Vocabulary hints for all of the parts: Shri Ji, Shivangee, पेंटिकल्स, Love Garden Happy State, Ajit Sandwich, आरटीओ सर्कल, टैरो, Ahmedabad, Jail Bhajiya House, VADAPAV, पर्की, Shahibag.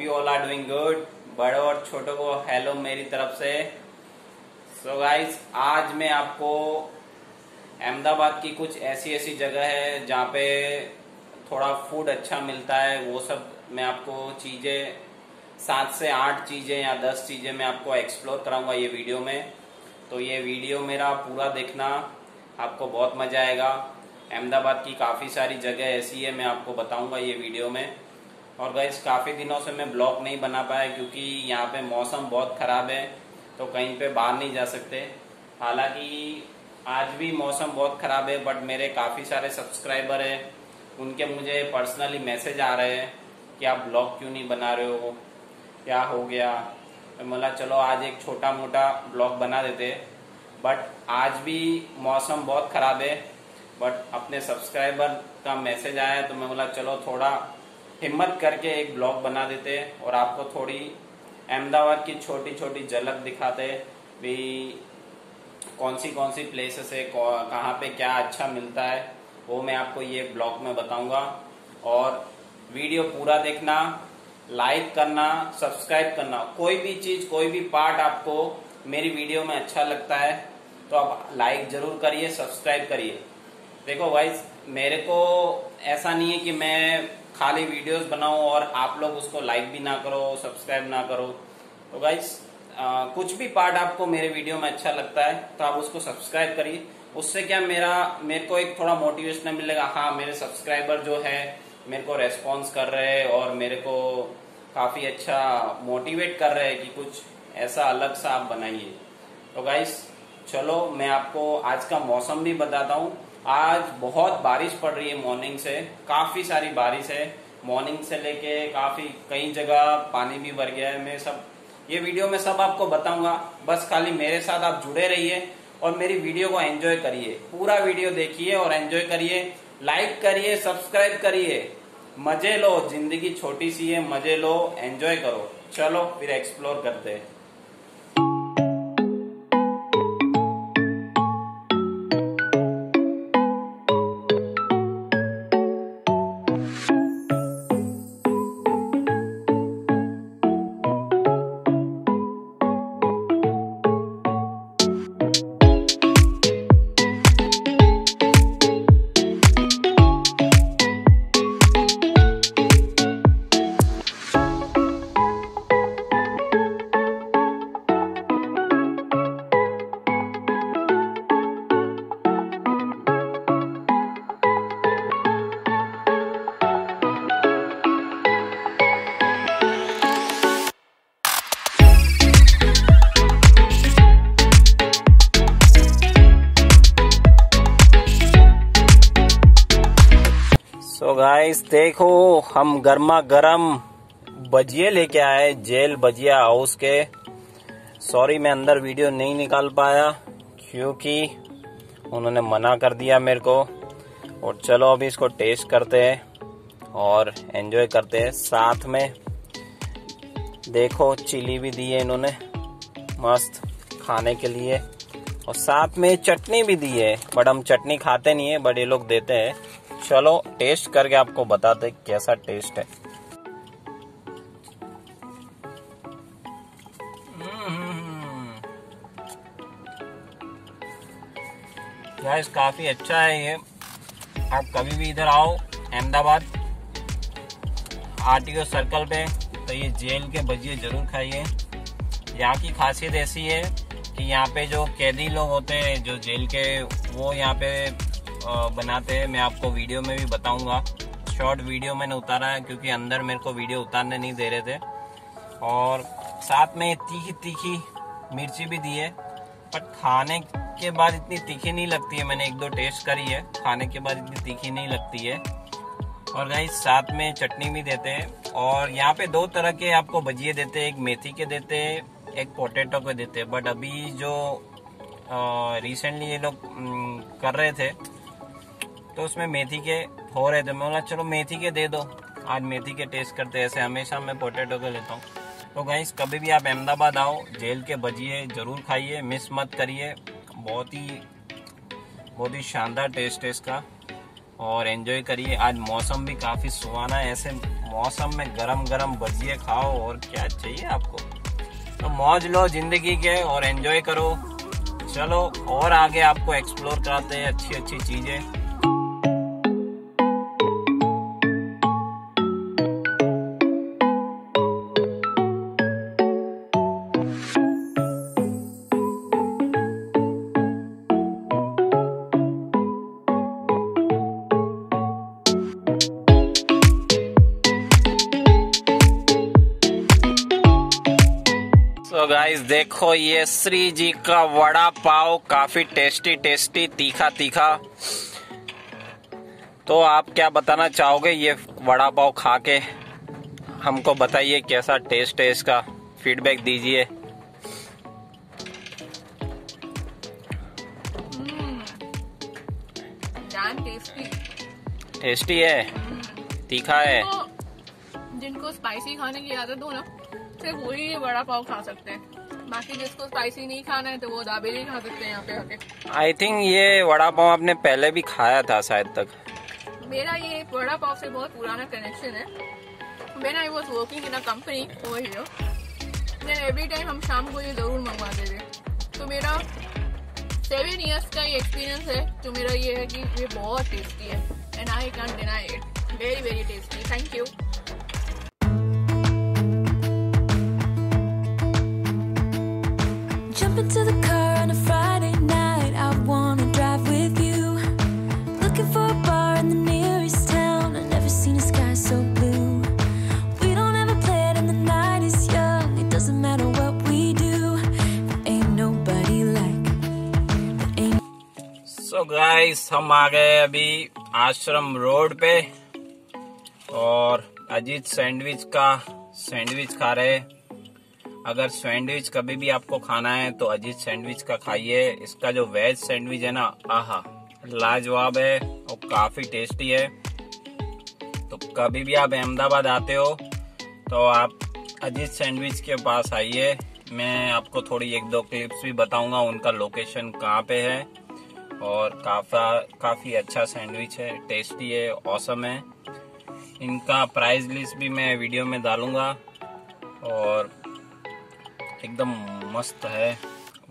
hope you all are doing good। बड़ों और छोटों को हेलो मेरी तरफ से। सो गाइस, आज मैं आपको अहमदाबाद की कुछ ऐसी जगह है जहाँ पे थोड़ा फूड अच्छा मिलता है, वो सब मैं आपको चीज़ें 7 से 8 चीज़ें या 10 चीज़ें मैं आपको एक्सप्लोर कराऊंगा ये वीडियो में। तो ये वीडियो मेरा पूरा देखना, आपको बहुत मज़ा आएगा। अहमदाबाद की काफ़ी सारी जगह ऐसी है, मैं आपको बताऊंगा ये वीडियो में। और गाइस, काफ़ी दिनों से मैं ब्लॉग नहीं बना पाया क्योंकि यहाँ पे मौसम बहुत ख़राब है, तो कहीं पे बाहर नहीं जा सकते। हालांकि आज भी मौसम बहुत ख़राब है, बट मेरे काफ़ी सारे सब्सक्राइबर हैं, उनके मुझे पर्सनली मैसेज आ रहे हैं कि आप ब्लॉग क्यों नहीं बना रहे हो, क्या हो गया। तो बोला चलो आज एक छोटा मोटा ब्लॉग बना देते। बट आज भी मौसम बहुत ख़राब है, बट अपने सब्सक्राइबर का मैसेज आया तो मैं बोला चलो थोड़ा हिम्मत करके एक ब्लॉग बना देते और आपको थोड़ी अहमदाबाद की छोटी छोटी झलक दिखाते भी, कौन सी प्लेसेस है, कहाँ पे क्या अच्छा मिलता है, वो मैं आपको ये ब्लॉग में बताऊंगा। और वीडियो पूरा देखना, लाइक करना, सब्सक्राइब करना। कोई भी चीज़, कोई भी पार्ट आपको मेरी वीडियो में अच्छा लगता है तो आप लाइक जरूर करिए, सब्सक्राइब करिए। देखो गाइस, मेरे को ऐसा नहीं है कि मैं खाली वीडियोस बनाऊं और आप लोग उसको लाइक भी ना करो, सब्सक्राइब ना करो। तो गाइस, कुछ भी पार्ट आपको मेरे वीडियो में अच्छा लगता है तो आप उसको सब्सक्राइब करिए। उससे क्या मेरे को एक थोड़ा मोटिवेशन मिलेगा, हाँ मेरे सब्सक्राइबर जो है मेरे को रेस्पॉन्स कर रहे हैं और मेरे को काफ़ी अच्छा मोटिवेट कर रहे हैं कि कुछ ऐसा अलग सा आप बनाइए। तो गाइस चलो मैं आपको आज का मौसम भी बताता हूँ। आज बहुत बारिश पड़ रही है, मॉर्निंग से काफ़ी सारी बारिश है, मॉर्निंग से लेके कई जगह पानी भी भर गया है। मैं सब ये वीडियो में सब आपको बताऊंगा, बस खाली मेरे साथ आप जुड़े रहिए और मेरी वीडियो को एंजॉय करिए। पूरा वीडियो देखिए और एंजॉय करिए, लाइक करिए, सब्सक्राइब करिए, मज़े लो। जिंदगी छोटी सी है, मज़े लो, एंजॉय करो। चलो फिर एक्सप्लोर करते हैं। तो गाइस देखो, हम गर्मा गर्म भजिए लेके आए जेल भजिया हाउस के। सॉरी मैं अंदर वीडियो नहीं निकाल पाया क्योंकि उन्होंने मना कर दिया मेरे को। और चलो अभी इसको टेस्ट करते हैं और एंजॉय करते हैं। साथ में देखो चिली भी दी है इन्होंने, मस्त खाने के लिए। और साथ में चटनी भी दी है, बट हम चटनी खाते नहीं है, बट ये लोग देते हैं। चलो टेस्ट करके आपको बताते कैसा टेस्ट है। गाइस काफी अच्छा है ये, आप कभी भी इधर आओ अहमदाबाद आरटीओ सर्कल पे तो ये जेल के भजिए जरूर खाइए। यहाँ की खासियत ऐसी है कि यहाँ पे जो कैदी लोग होते हैं, जो जेल के, वो यहाँ पे बनाते हैं। मैं आपको वीडियो में भी बताऊंगा, शॉर्ट वीडियो मैंने उतारा है क्योंकि अंदर मेरे को वीडियो उतारने नहीं दे रहे थे। और साथ में तीखी तीखी मिर्ची भी दी है, बट खाने के बाद इतनी तीखी नहीं लगती है। मैंने 1-2 टेस्ट करी है, खाने के बाद इतनी तीखी नहीं लगती है। और गाइस साथ में चटनी भी देते हैं। और यहाँ पे 2 तरह के आपको भजिए देते हैं, एक मेथी के देते हैं, एक पोटैटो के देते हैं। बट अभी जो रिसेंटली ये लोग कर रहे थे तो उसमें मेथी के हो रहे थे। मैं बोला चलो मेथी के दे दो, आज मेथी के टेस्ट करते हैं। ऐसे हमेशा मैं पोटैटो के लेता हूँ। तो गाइस कभी भी आप अहमदाबाद आओ, जेल के भजिए ज़रूर खाइए, मिस मत करिए। बहुत ही शानदार टेस्ट है इसका और एंजॉय करिए। आज मौसम भी काफ़ी सुहाना है, ऐसे मौसम में गरम गरम भजिए खाओ और क्या चाहिए आपको। तो मौज लो जिंदगी के और एंजॉय करो। चलो और आगे आपको एक्सप्लोर कराते हैं अच्छी अच्छी चीजें। गाइस देखो ये श्री जी का वड़ा पाव, काफी टेस्टी टेस्टी तीखा तीखा। तो आप क्या बताना चाहोगे ये वड़ा पाव खा के, हमको बताइए कैसा टेस्ट है इसका, फीडबैक दीजिए। टेस्टी है, तीखा है। जिनको स्पाइसी खाने की आदत हो ना सिर्फ वही वड़ा पाव खा सकते हैं, बाकी जिसको स्पाइसी नहीं खाना है तो वो दाबेली खा सकते हैं यहाँ पे आके। आई थिंक ये वड़ा पाव आपने पहले भी खाया था शायद तक। मेरा ये वड़ा पाव से बहुत पुराना कनेक्शन है। Man I was working in a company over here, then every time हम शाम को ये जरूर मंगवाते थे। तो मेरा 7 ईयर्स का ये एक्सपीरियंस है। तो मेरा ये है कि ये बहुत टेस्टी है and I can deny it, very very tasty. Thank you. Jump into the car on a Friday night. I wanna drive with you. Looking for a bar in the nearest town. I've never seen a sky so blue. We don't have a plan and the night is young. It doesn't matter what we do. There ain't nobody like. So guys, हम आ गए अभी आश्रम road पे और Ajit sandwich का sandwich खा रहे। अगर सैंडविच कभी भी आपको खाना है तो अजीत सैंडविच का खाइए। इसका जो वेज सैंडविच है ना, आहा लाजवाब है और काफी टेस्टी है। तो कभी भी आप अहमदाबाद आते हो तो आप अजीत सैंडविच के पास आइए। मैं आपको थोड़ी 1-2 क्लिप्स भी बताऊंगा उनका लोकेशन कहाँ पे है। और काफी अच्छा सैंडविच है, टेस्टी है, ऑसम है। इनका प्राइस लिस्ट भी मैं वीडियो में डालूंगा और एकदम मस्त है,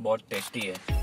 बहुत टेस्टी है।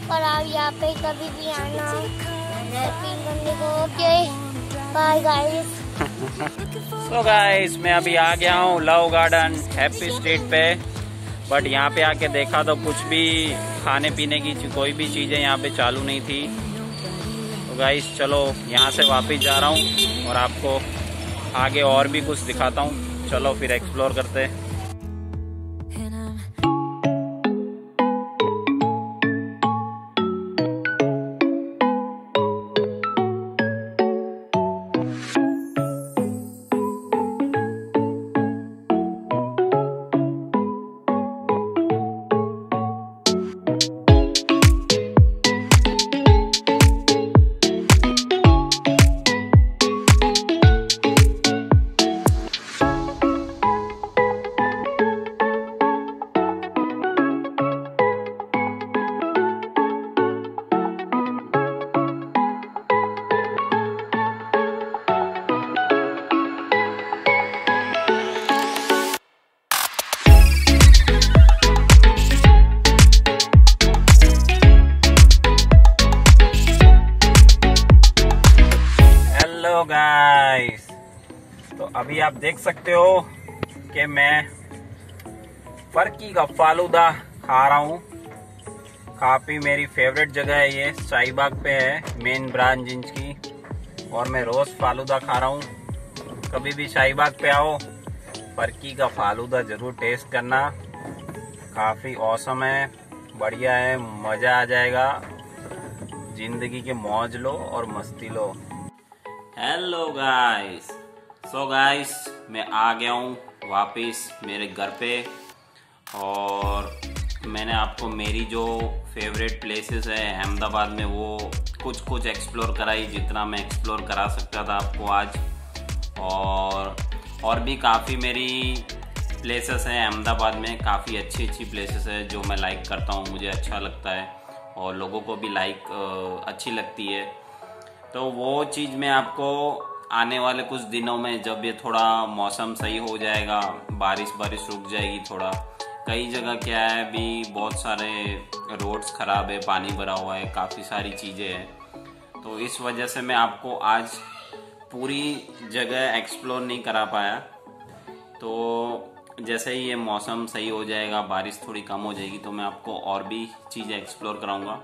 और आप यहाँ पे कभी भी आना को। Okay bye guys. So guys मैं अभी आ गया हूँ लव गार्डन हैप्पी स्टेट पे, बट यहाँ पे आके देखा तो कुछ भी खाने पीने की कोई भी चीजें यहाँ पे चालू नहीं थी। तो गाइस चलो यहाँ से वापस जा रहा हूँ और आपको आगे और भी कुछ दिखाता हूँ। चलो फिर एक्सप्लोर करते हैं। गाइस तो अभी आप देख सकते हो कि मैं पर्की का फालूदा खा रहा हूँ। काफ़ी मेरी फेवरेट जगह है ये, शाहीबाग पे है मेन ब्रांच जिनकी, और मैं रोज़ फालूदा खा रहा हूँ। कभी भी शाहीबाग पे आओ, पर्की का फालूदा ज़रूर टेस्ट करना, काफ़ी औसम है, बढ़िया है, मज़ा आ जाएगा। ज़िंदगी के मौज लो और मस्ती लो। हेलो गाइस, सो गाइस मैं आ गया हूँ वापस मेरे घर पे, और मैंने आपको मेरी जो फेवरेट प्लेसेस है अहमदाबाद में वो कुछ एक्सप्लोर कराई, जितना मैं एक्सप्लोर करा सकता था आपको आज। और भी काफ़ी मेरी प्लेसेस हैं अहमदाबाद में, काफ़ी अच्छी प्लेसेस हैं जो मैं लाइक करता हूँ, मुझे अच्छा लगता है और लोगों को भी लाइक अच्छी लगती है। तो वो चीज़ मैं आपको आने वाले कुछ दिनों में, जब ये थोड़ा मौसम सही हो जाएगा, बारिश रुक जाएगी थोड़ा, कई जगह क्या है अभी बहुत सारे रोड्स ख़राब है, पानी भरा हुआ है, काफ़ी सारी चीज़ें हैं, तो इस वजह से मैं आपको आज पूरी जगह एक्सप्लोर नहीं करा पाया। तो जैसे ही ये मौसम सही हो जाएगा, बारिश थोड़ी कम हो जाएगी, तो मैं आपको और भी चीज़ें एक्सप्लोर कराऊंगा।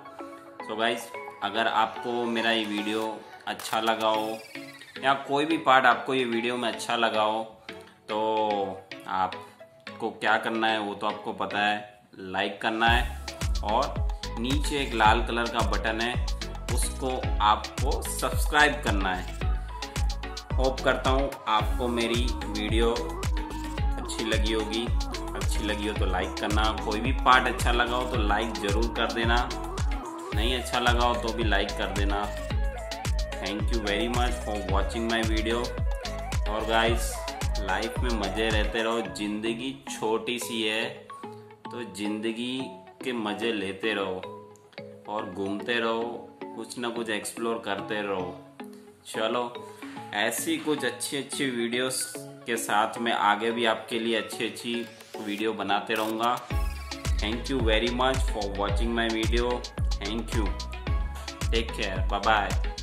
सो गाइज़, अगर आपको मेरा ये वीडियो अच्छा लगा हो, या कोई भी पार्ट आपको ये वीडियो में अच्छा लगा हो, तो आपको क्या करना है वो तो आपको पता है, लाइक करना है, और नीचे एक लाल कलर का बटन है उसको आपको सब्सक्राइब करना है। होप करता हूँ आपको मेरी वीडियो अच्छी लगी होगी। अच्छी लगी हो तो लाइक करना, कोई भी पार्ट अच्छा लगा हो तो लाइक ज़रूर कर देना, नहीं अच्छा लगा हो तो भी लाइक कर देना। Thank you very much for watching my video. और गाइस, लाइफ में मज़े रहते रहो, ज़िंदगी छोटी सी है तो ज़िंदगी के मज़े लेते रहो और घूमते रहो, कुछ ना कुछ एक्सप्लोर करते रहो। चलो, ऐसी कुछ अच्छी वीडियोस के साथ मैं आगे भी आपके लिए अच्छी वीडियो बनाते रहूँगा। Thank you very much for watching my video. Thank you, take care, bye bye.